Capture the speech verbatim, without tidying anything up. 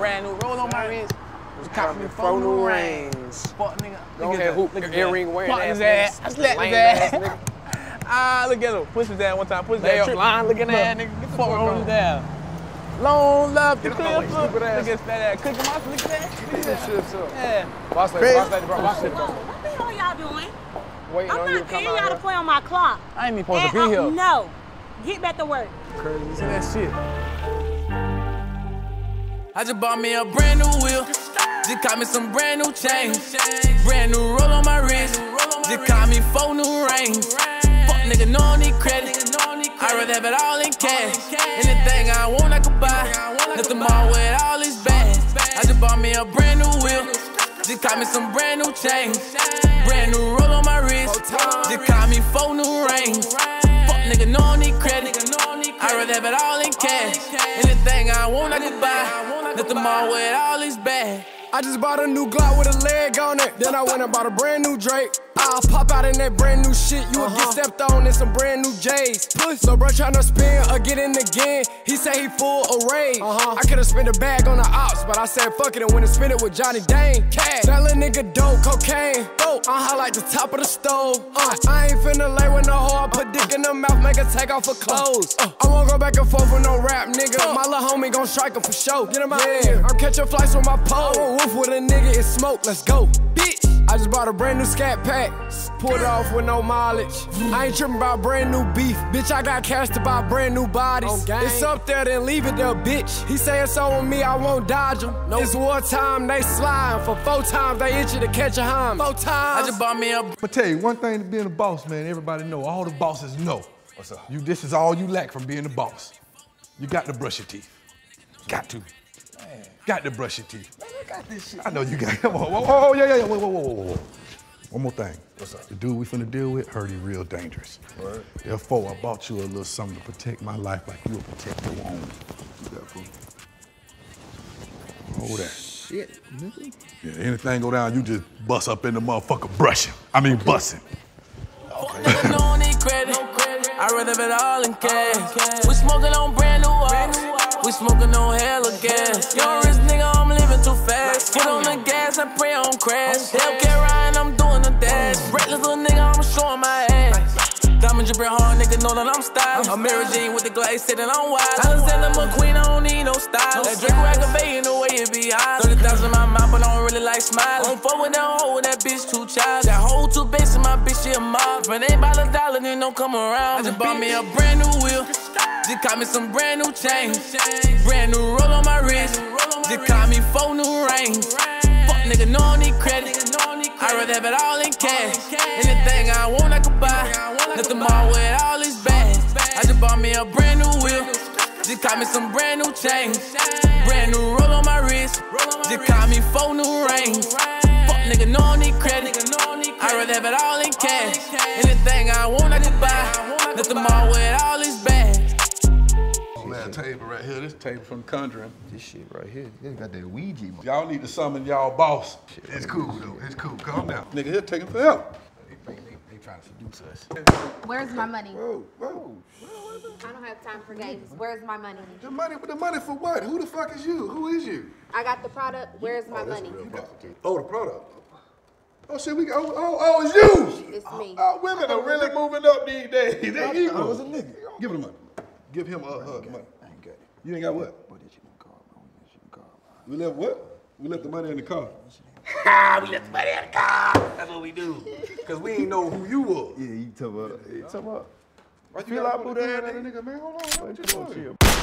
brand new roll on my wrist. Cop me four new rings. Fuck nigga. Don't care who nigga earring wearing ass. Fuck his ass. I slapped his ass. Ah, look at him. Push his down one time. Push his down. They blind looking at that nigga. Get the fuck on his down. Long love to clear up. Look at his fat ass. Cooking my look at that. Get that shit up. Yeah. Boss lady, boss lady, bro. Boss lady, bro. What the hell y'all doing? Waiting on you to come out here. I'm not getting y'all to play on my clock. I ain't even supposed to be here. No. Get back to work. Crazy. See that shit. I just bought me a brand new wheel. Just caught me some brand new chains. Brand new roll on my wrist. Just caught me four new rings. Fuck nigga, no I need credit. I rather have it all in cash. Anything I want I could buy. Nothing more with all is bad. I just bought me a brand new wheel. Just caught me some brand new chains. Brand new roll on my wrist. Just caught me four new rings. Fuck nigga, no I need credit. I rather have it all in cash. Anything I want I could buy. Nothing more with all is bad. I just bought a new Glock with a leg on it. Then I went and bought a brand new Drake. I'll pop out in that brand new shit. You will get stepped on in some brand new J's. So bro tryna spin or get in again. He say he full of rage. I could've spent a bag on the ops, but I said fuck it and went and spent it with Johnny Dane. Cash. That little nigga dope cocaine. I'm high like the top of the stove. Uh, I ain't finna lay with no hoe. I put dick in her mouth, make her take off her clothes. Uh, I won't go back and forth with no rap, nigga. My little homie gon' strike him for sure. Get him out of here. I'm catching flights with my pole. I'm a wolf with a nigga, it's smoke. Let's go, bitch. I just bought a brand new scat pack. Pulled off with no mileage. I ain't trippin' about brand new beef. Bitch, I got cash to buy brand new bodies. It's up there, then leave it there, bitch. He sayin' so on me, I won't dodge him. Nope. It's wartime, they slide. For four times, they itchin' to catch a hime. Four times. I just bought me a... But tell you, one thing to being a boss, man, everybody know. All the bosses know. What's up? You, this is all you lack from being a boss. You got to brush your teeth. Got to. Man. Got to brush your teeth. Man, I got this shit. I know you got it. Come on. Whoa, whoa, whoa, yeah, yeah, yeah. Whoa, whoa, whoa, whoa, whoa. One more thing. What's up? The dude we finna deal with heard he real dangerous. Word. Therefore, I bought you a little something to protect my life like you'll protect your own. You got food? Hold that. Shit, nigga. Yeah, anything go down, you just bust up in the motherfucker brushing. I mean, busting. Okay. No need credit. I rather have it all in cash. We smoking on brand new ops. We smoking on hella gas. Young rich nigga, I'm living too fast. Put on the gas, I pray on crash. Hellcat riding, I'm doing the dash. Reckless little nigga, I'm showing my ass. Diamond Jabber hard, nigga, know that I'm stylish. I'm Mary Jean with the glaze sitting on wide. Alexander McQueen, I don't need no style. That Draco aggravating the way it be high. thirty thousand in my mouth, but I don't really like smiling. Don't fuck with that hoe, that bitch too child. That hoe too base in my bitch, she a mob. But they buy a dollar, then don't come around. I just bought me a brand new wheel. Just caught me some brand new chains. Brand new roll on my wrist. Just caught me four new rings. Fuck nigga, no I need credit. I rather have it all in cash. Anything I want, I could buy. Nothing more with all is bad. I just bought me a brand new wheel. Just caught me some brand new chains. Brand new roll on my wrist. Just caught me four new rings. Fuck nigga, no I need credit. I rather have it all in cash. Anything I want, I can buy. Nothing more with all is bad. That table right here, this table from Conjuring. This shit right here, they got that Ouija. Y'all need to summon y'all boss. Shit, it's cool though, it's cool. Calm down. Nigga, he'll take him forever. Trying to seduce us. Where's my money? Whoa, whoa. I don't have time for games. Where's my money? The money, the money for what? Who the fuck is you? Who is you? I got the product. Where's my oh, money? Oh, the product. Oh shit, we got. Oh, oh, oh it's you. It's oh, me. Oh, women are really moving up these days. They equal. I was a nigga. Give him the money. Give him a uh, hug. Money. I ain't got it. You ain't got what? What did you call? We left what? We left the money in the car. Ha! We left the money in the car. That's what we do. Cause we ain't know who you was. Yeah, you talk about. You talk about. Why you feel like put that nigga, man? Hold on. What you doing?